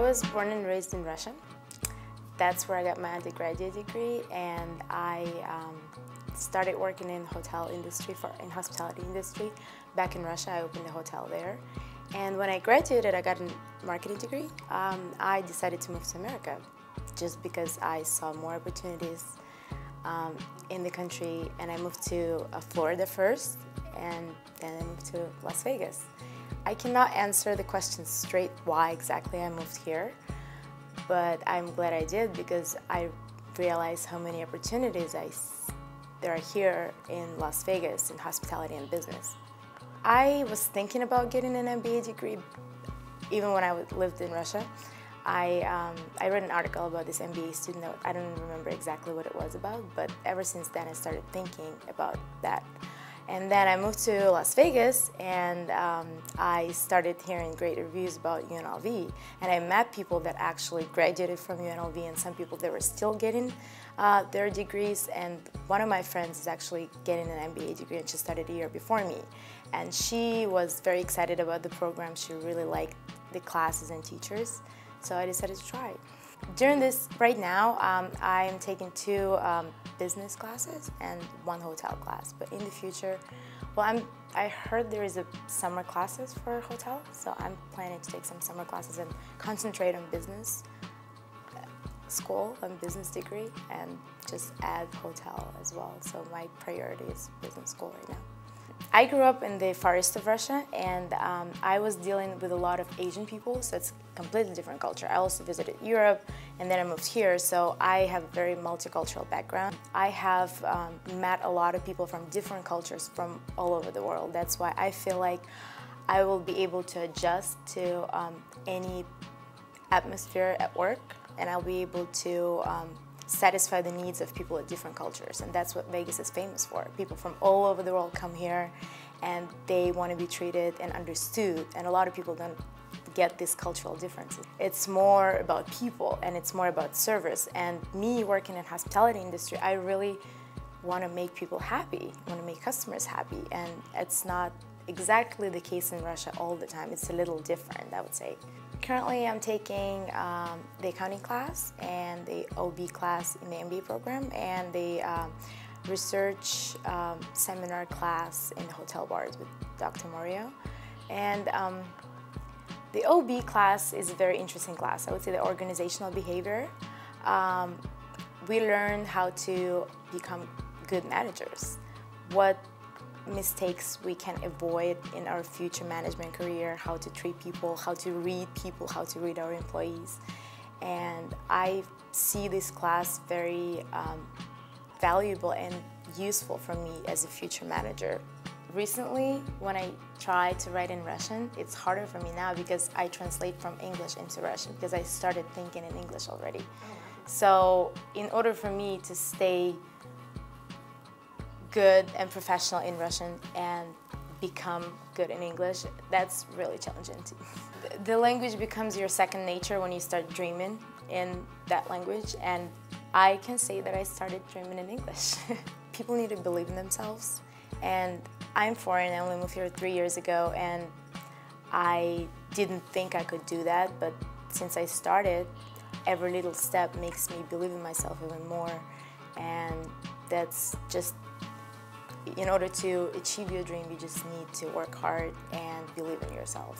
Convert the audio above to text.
I was born and raised in Russia. That's where I got my undergraduate degree, and I started working in hospitality industry back in Russia. I opened a hotel there, and when I graduated, I got a marketing degree. I decided to move to America just because I saw more opportunities in the country, and I moved to Florida first, and then I moved to Las Vegas. I cannot answer the question straight why exactly I moved here, but I'm glad I did because I realized how many opportunities there are here in Las Vegas in hospitality and business. I was thinking about getting an MBA degree even when I lived in Russia. I read an article about this MBA student. I don't remember exactly what it was about, but ever since then I started thinking about that. And then I moved to Las Vegas, and I started hearing great reviews about UNLV. And I met people that actually graduated from UNLV, and some people that were still getting their degrees. And one of my friends is actually getting an MBA degree, and she started a year before me. And she was very excited about the program. She really liked the classes and teachers, so I decided to try it. Right now, I'm taking two business classes and one hotel class. But in the future, well, I heard there is a summer classes for hotel, so I'm planning to take some summer classes and concentrate on business school and business degree, and just add hotel as well. So my priority is business school right now. I grew up in the far east of Russia, and I was dealing with a lot of Asian people, so it's a completely different culture. I also visited Europe, and then I moved here, so I have a very multicultural background. I have met a lot of people from different cultures from all over the world. That's why I feel like I will be able to adjust to any atmosphere at work, and I'll be able to satisfy the needs of people of different cultures, and that's what Vegas is famous for. People from all over the world come here, and they want to be treated and understood, and a lot of people don't get this cultural difference. It's more about people, and it's more about service, and me working in hospitality industry, I really want to make people happy, I want to make customers happy, and it's not exactly the case in Russia all the time. It's a little different, I would say. Currently, I'm taking the accounting class and the OB class in the MBA program, and the research seminar class in hotel bars with Dr. Mario. And the OB class is a very interesting class. I would say the organizational behavior. We learn how to become good managers. What mistakes we can avoid in our future management career, how to treat people, how to read our employees. And I see this class very valuable and useful for me as a future manager. Recently, when I tried to write in Russian, it's harder for me now because I translate from English into Russian because I started thinking in English already. So in order for me to stay good and professional in Russian and become good in English, that's really challenging too. The language becomes your second nature when you start dreaming in that language, and I can say that I started dreaming in English. People need to believe in themselves, and I'm foreign, I only moved here 3 years ago, and I didn't think I could do that, but since I started, every little step makes me believe in myself even more, and that's just, in order to achieve your dream, you just need to work hard and believe in yourself.